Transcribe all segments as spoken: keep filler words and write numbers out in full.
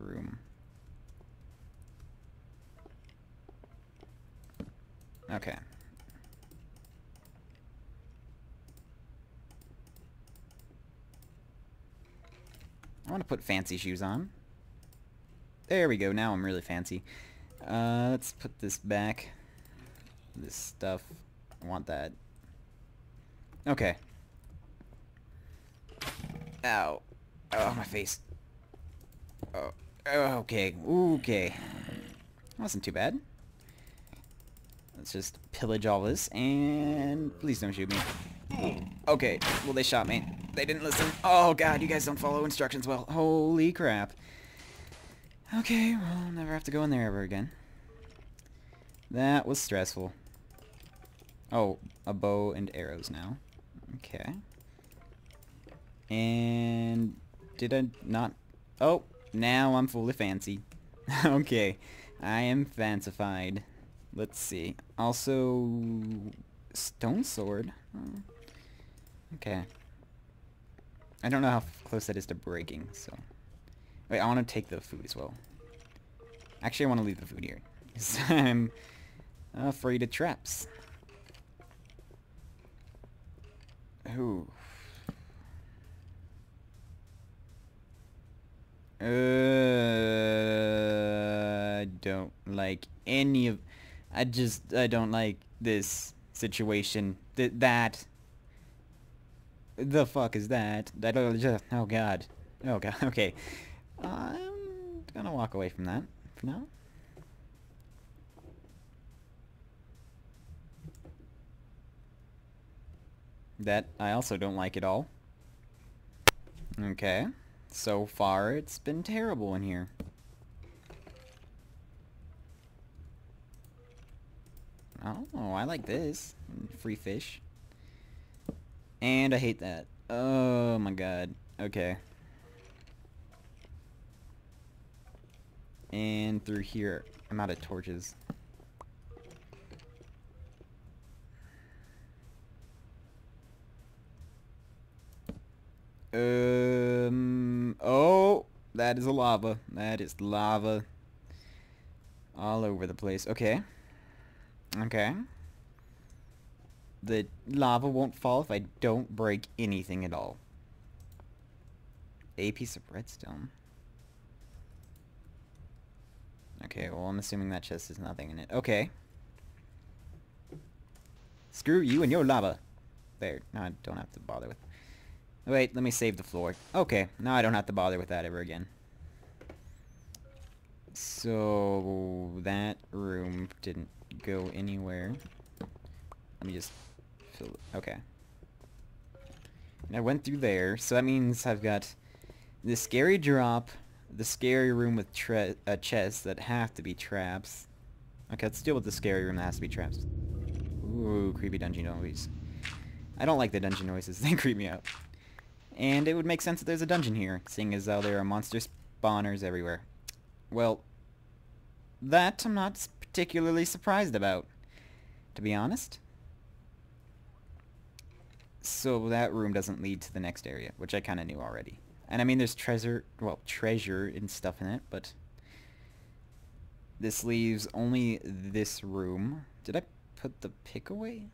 room. Okay. I want to put fancy shoes on. There we go, now I'm really fancy. Uh, let's put this back. This stuff. I want that. Okay. Ow. Oh, my face. Oh, okay. Okay. Wasn't too bad. Let's just pillage all this, and please don't shoot me. Okay. Well, they shot me. They didn't listen. Oh, God, you guys don't follow instructions well. Holy crap. Okay, well, I'll never have to go in there ever again. That was stressful. Oh, a bow and arrows now. Okay. And... did I not... Oh, now I'm fully fancy. Okay, I am fancified. Let's see. Also... stone sword. Oh. Okay. I don't know how close that is to breaking, so... Wait, I want to take the food as well. Actually, I want to leave the food here. Because I'm afraid of traps. Ooh. Uh, I don't like any of... I just... I don't like this situation. Th that... The fuck is that? That... Oh, God. Oh, God. Okay. I'm gonna walk away from that for now. That I also don't like at all. Okay. So far, it's been terrible in here. Oh, I like this. Free fish. And I hate that. Oh my God. Okay. And through here, I'm out of torches. Um, oh, that is a lava. That is lava. All over the place. Okay. Okay. The lava won't fall if I don't break anything at all. A piece of redstone. Okay, well, I'm assuming that chest has nothing in it. Okay. Screw you and your lava. There. Now I don't have to bother with... Wait, let me save the floor. Okay, now I don't have to bother with that ever again. So... that room didn't go anywhere. Let me just... fill it. Okay. And I went through there, so that means I've got... the scary drop... the scary room with tre uh, chests that have to be traps. Okay, let's deal with the scary room that has to be traps. Ooh, creepy dungeon noise. I don't like the dungeon noises. They creep me out. And it would make sense that there's a dungeon here, seeing as though there are monster spawners everywhere. Well, that I'm not particularly surprised about, to be honest. So that room doesn't lead to the next area, which I kind of knew already. And I mean, there's treasure, well, treasure and stuff in it, but this leaves only this room. Did I put the pick away?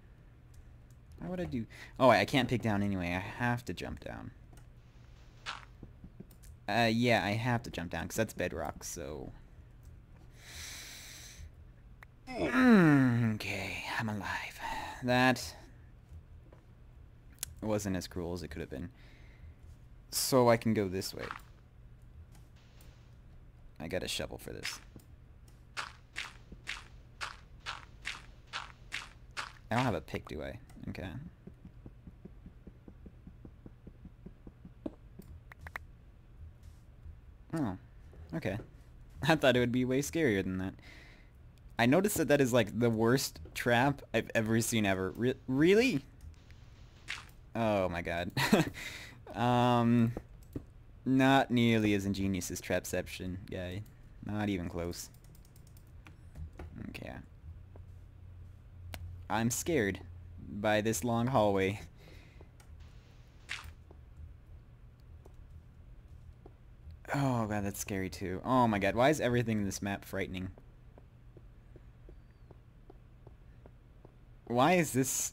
How would I do? Oh, I can't pick down anyway. I have to jump down. Uh, yeah, I have to jump down because that's bedrock. So, mm, okay, I'm alive. That wasn't as cruel as it could have been. So I can go this way. I got a shovel for this. I don't have a pick, do I? Okay. Oh, okay. I thought it would be way scarier than that. I noticed that that is like the worst trap I've ever seen ever. Re- really? Oh my God. Um, not nearly as ingenious as Trapception, guy. Not even close. Okay. I'm scared by this long hallway. Oh god, that's scary too. Oh my god, why is everything in this map frightening? Why is this...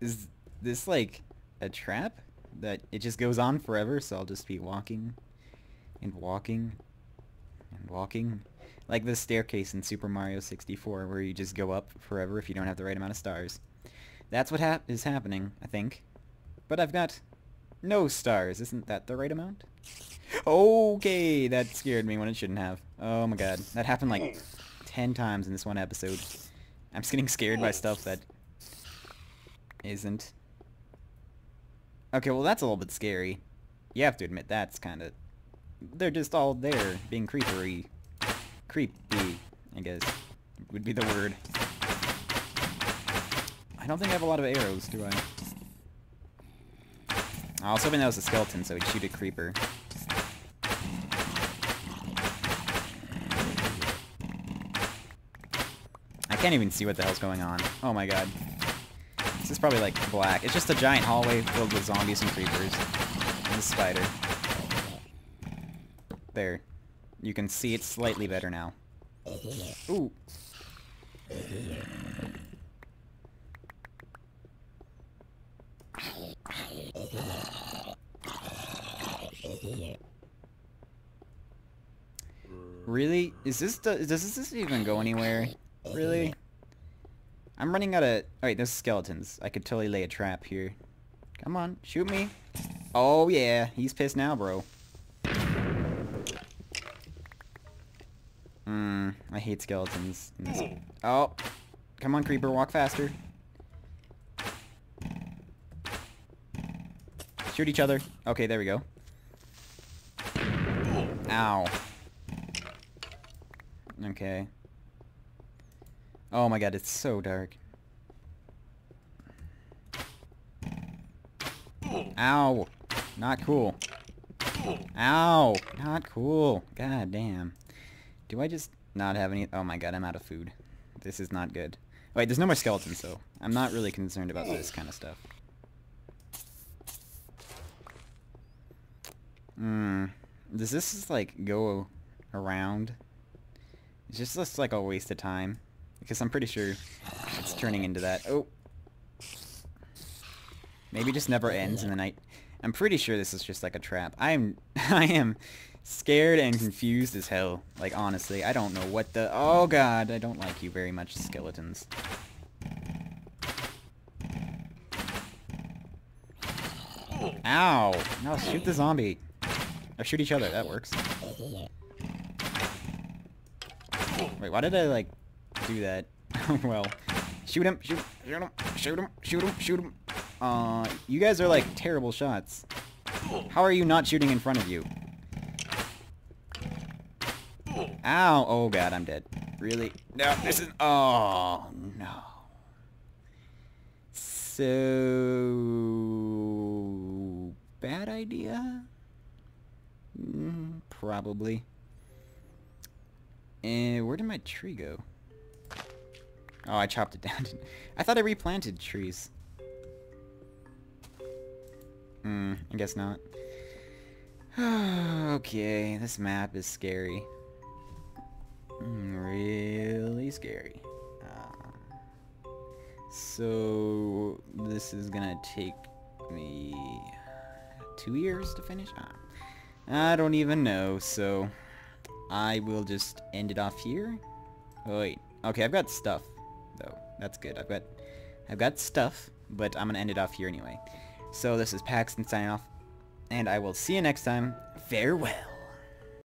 Is this like a trap? That it just goes on forever, so I'll just be walking and walking and walking. Like the staircase in Super Mario sixty-four where you just go up forever if you don't have the right amount of stars. That's what hap is happening, I think. But I've got no stars. Isn't that the right amount? Okay, that scared me when it shouldn't have. Oh my god. That happened like ten times in this one episode. I'm just getting scared by stuff that isn't. Okay, well that's a little bit scary. You have to admit that's kind of... They're just all there, being creepery. Creepy, I guess, would be the word. I don't think I have a lot of arrows, do I? I was hoping that was a skeleton, so it'd shoot a creeper. I can't even see what the hell's going on. Oh my god. This is probably like black. It's just a giant hallway filled with zombies and creepers. And a spider. There. You can see it slightly better now. Ooh. Really? Is this the, does this even go anywhere? Really? I'm running out of... Alright, there's skeletons. I could totally lay a trap here. Come on, shoot me. Oh yeah, he's pissed now, bro. Mmm, I hate skeletons. In this... Oh! Come on, creeper, walk faster. Shoot each other. Okay, there we go. Ow. Okay. Oh my god, it's so dark. Ow! Not cool. Ow! Not cool. God damn. Do I just not have any... Oh my god, I'm out of food. This is not good. Wait, there's no more skeletons, though. I'm not really concerned about this kind of stuff. Hmm. Does this just, like, go around? It's just, just like, a waste of time. Because I'm pretty sure it's turning into that. Oh! Maybe it just never ends in the night. I'm pretty sure this is just, like, a trap. I am... I am... scared and confused as hell. Like, honestly, I don't know what the... Oh, God, I don't like you very much, skeletons. Ow! No, shoot the zombie. Or shoot each other, that works. Wait, why did I, like, do that? Well, shoot him, shoot, shoot him, shoot him, shoot him, shoot him. Uh, you guys are, like, terrible shots. How are you not shooting in front of you? Ow! Oh god, I'm dead. Really? No, this is... Oh, no. So... Bad idea? Mm, probably. And where did my tree go? Oh, I chopped it down. I thought I replanted trees. Hmm, I guess not. Okay, this map is scary. Really scary. Uh, so this is gonna take me two years to finish? Uh, I don't even know, so I will just end it off here. Oh, wait. Okay, I've got stuff though. That's good. I've got I've got stuff, but I'm gonna end it off here anyway. So this is Paxton signing off, and I will see you next time. Farewell.